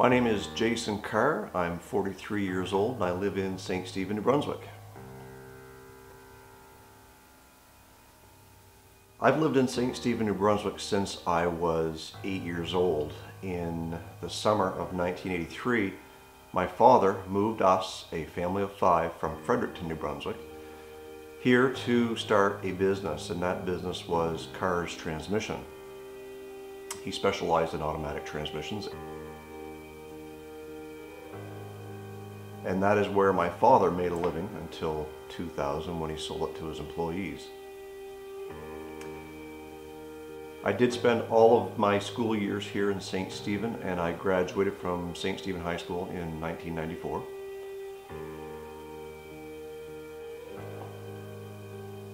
My name is Jason Carr. I'm 43 years old and I live in St. Stephen, New Brunswick. I've lived in St. Stephen, New Brunswick since I was 8 years old. In the summer of 1983, my father moved us, a family of five, from Fredericton, New Brunswick, here to start a business, and that business was Carr's Transmission. He specialized in automatic transmissions. And that is where my father made a living until 2000 when he sold it to his employees. I did spend all of my school years here in St. Stephen, and I graduated from St. Stephen High School in 1994.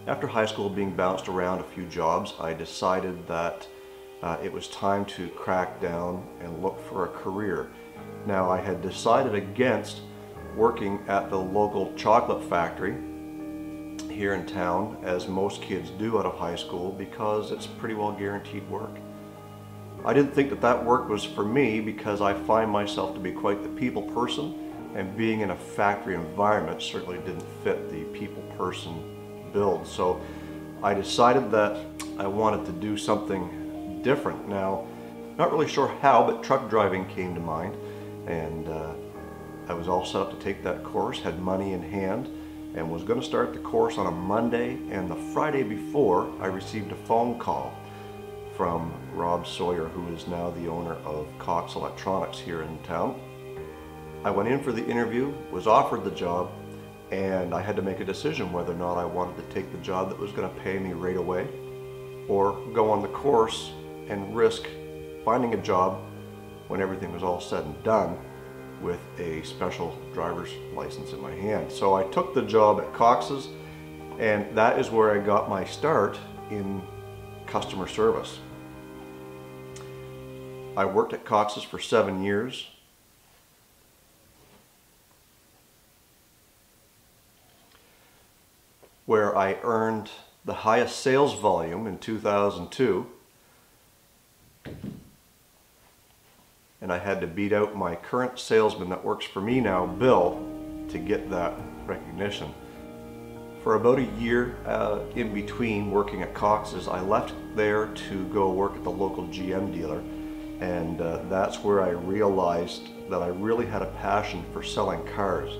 After high school, being bounced around a few jobs, I decided that it was time to crack down and look for a career. Now, I had decided against working at the local chocolate factory here in town, as most kids do out of high school, because it's pretty well guaranteed work. I didn't think that that work was for me, because I find myself to be quite the people person, and being in a factory environment certainly didn't fit the people person build. So I decided that I wanted to do something different. Now, not really sure how, but truck driving came to mind, and I was all set up to take that course, had money in hand, and was going to start the course on a Monday, and the Friday before, I received a phone call from Rob Sawyer, who is now the owner of Cox Electronics here in town. I went in for the interview, was offered the job, and I had to make a decision whether or not I wanted to take the job that was going to pay me right away, or go on the course and risk finding a job when everything was all said and done with a special driver's license in my hand. So I took the job at Cox's, and that is where I got my start in customer service. I worked at Cox's for 7 years. Where I earned the highest sales volume in 2002. And I had to beat out my current salesman that works for me now, Bill, to get that recognition. For about a year in between working at Cox's, I left there to go work at the local GM dealer, and that's where I realized that I really had a passion for selling cars.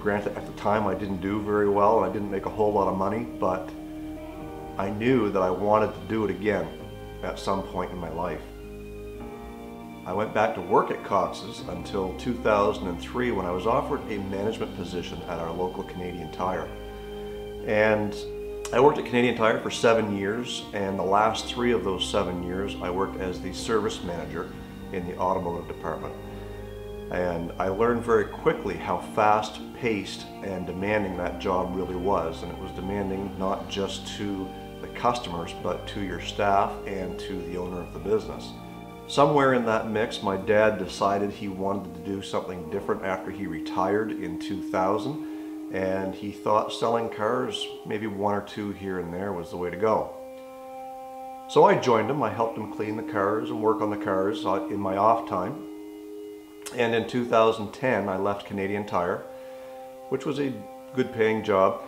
Granted, at the time I didn't do very well and I didn't make a whole lot of money, but I knew that I wanted to do it again at some point in my life. I went back to work at Cox's until 2003, when I was offered a management position at our local Canadian Tire. And I worked at Canadian Tire for 7 years, and the last three of those 7 years I worked as the service manager in the automotive department. And I learned very quickly how fast-paced and demanding that job really was, and it was demanding not just to the customers but to your staff and to the owner of the business. Somewhere in that mix, my dad decided he wanted to do something different after he retired in 2000, and he thought selling cars, maybe one or two here and there, was the way to go. So I joined him. I helped him clean the cars and work on the cars in my off time. And in 2010, I left Canadian Tire, which was a good paying job,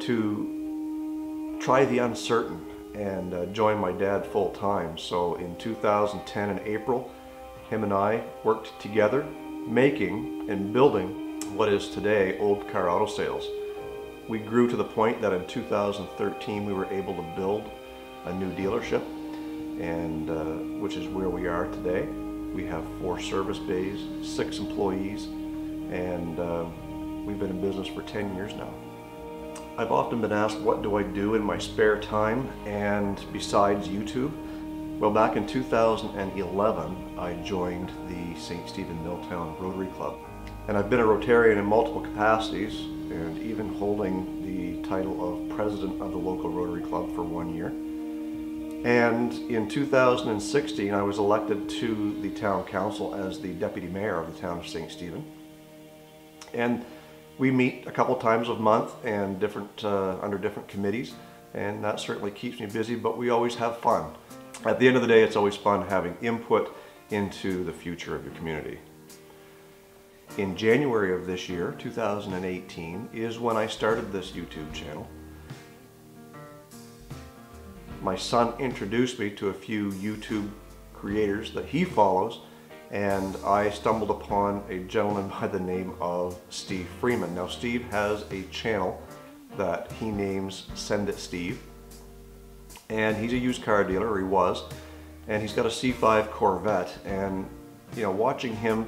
to try the uncertain and joined my dad full time. So in 2010, in April, him and I worked together making and building what is today Olde Carr Auto Sales. We grew to the point that in 2013 we were able to build a new dealership, and which is where we are today. We have 4 service bays, 6 employees, and we've been in business for 10 years now. I've often been asked, what do I do in my spare time and besides YouTube? Well, back in 2011, I joined the St. Stephen Milltown Rotary Club. And I've been a Rotarian in multiple capacities, and even holding the title of president of the local Rotary Club for 1 year. And in 2016, I was elected to the town council as the deputy mayor of the town of St. Stephen. And we meet a couple times a month and different, under different committees, and that certainly keeps me busy, but we always have fun. At the end of the day, it's always fun having input into the future of your community. In January of this year, 2018, is when I started this YouTube channel. My son introduced me to a few YouTube creators that he follows, and I stumbled upon a gentleman by the name of Steve Freeman. Now, Steve has a channel that he names Send It Steve, and he's a used car dealer, or he was, and he's got a C5 Corvette, and you know, watching him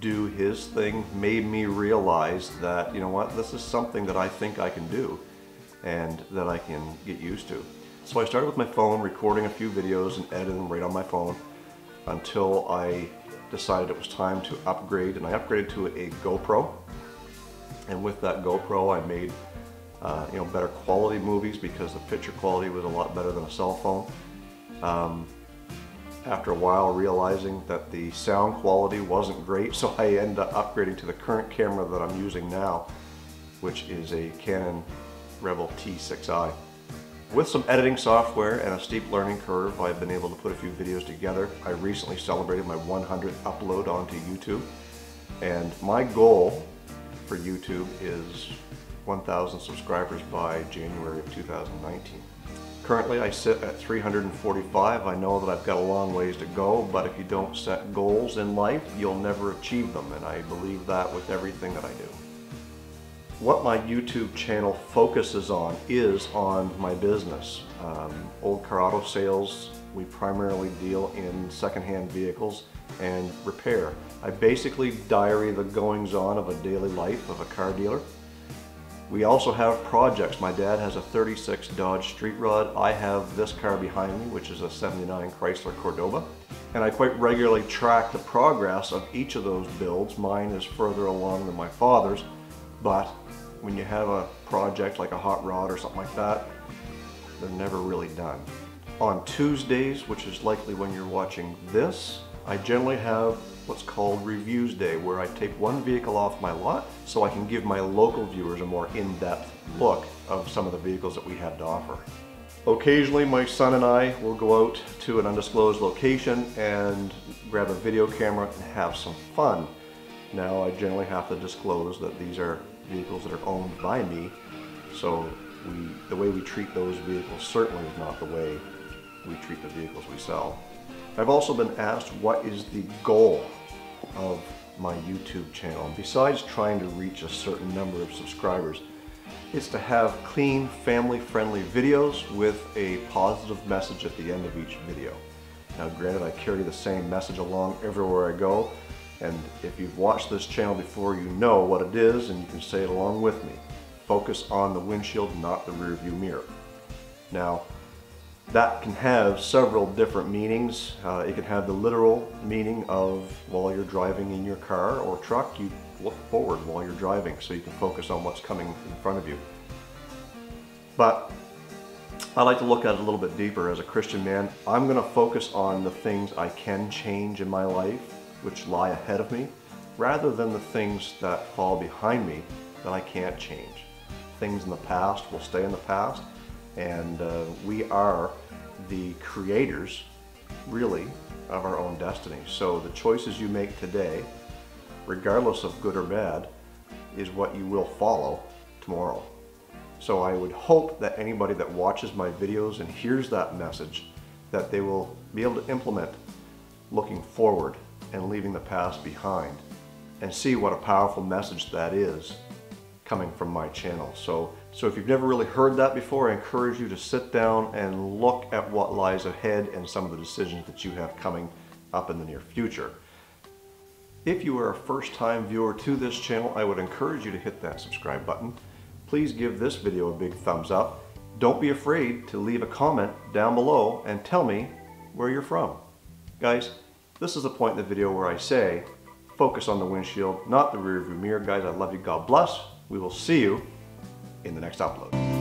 do his thing made me realize that, you know what, this is something that I think I can do and that I can get used to. So I started with my phone, recording a few videos and editing them right on my phone until I decided it was time to upgrade, and I upgraded to a GoPro. And with that GoPro, I made you know, better quality movies because the picture quality was a lot better than a cell phone. After a while, realizing that the sound quality wasn't great, so I ended up upgrading to the current camera that I'm using now, which is a Canon Rebel T6i. With some editing software and a steep learning curve, I've been able to put a few videos together. I recently celebrated my 100th upload onto YouTube, and my goal for YouTube is 1,000 subscribers by January of 2019. Currently, I sit at 345. I know that I've got a long ways to go, but if you don't set goals in life, you'll never achieve them, and I believe that with everything that I do. What my YouTube channel focuses on is on my business. Olde Carr Auto Sales, we primarily deal in secondhand vehicles and repair. I basically diary the goings-on of a daily life of a car dealer. We also have projects. My dad has a 36 Dodge Street Rod. I have this car behind me, which is a 79 Chrysler Cordoba. And I quite regularly track the progress of each of those builds. Mine is further along than my father's, but when you have a project like a hot rod or something like that, they're never really done. On Tuesdays, which is likely when you're watching this, I generally have what's called Reviews Day, where I take one vehicle off my lot so I can give my local viewers a more in-depth look of some of the vehicles that we have to offer. Occasionally, my son and I will go out to an undisclosed location and grab a video camera and have some fun. Now, I generally have to disclose that these are vehicles that are owned by me, so the way we treat those vehicles certainly is not the way we treat the vehicles we sell. I've also been asked what is the goal of my YouTube channel. Besides trying to reach a certain number of subscribers, it's to have clean, family-friendly videos with a positive message at the end of each video. Now, granted, I carry the same message along everywhere I go, and if you've watched this channel before, you know what it is, and you can say it along with me. Focus on the windshield, not the rearview mirror. Now, that can have several different meanings. It can have the literal meaning of while you're driving in your car or truck, you look forward while you're driving so you can focus on what's coming in front of you. But I like to look at it a little bit deeper. As a Christian man, I'm going to focus on the things I can change in my life, which lie ahead of me, rather than the things that fall behind me that I can't change. Things in the past will stay in the past, and we are the creators, really, of our own destiny. So the choices you make today, regardless of good or bad, is what you will follow tomorrow. So I would hope that anybody that watches my videos and hears that message, that they will be able to implement looking forward and leaving the past behind, and see what a powerful message that is coming from my channel. So if you've never really heard that before, I encourage you to sit down and look at what lies ahead and some of the decisions that you have coming up in the near future. If you are a first-time viewer to this channel, I would encourage you to hit that subscribe button. Please give this video a big thumbs up. Don't be afraid to leave a comment down below and tell me where you're from. Guys, this is the point in the video where I say, focus on the windshield, not the rearview mirror. Guys, I love you. God bless. We will see you in the next upload.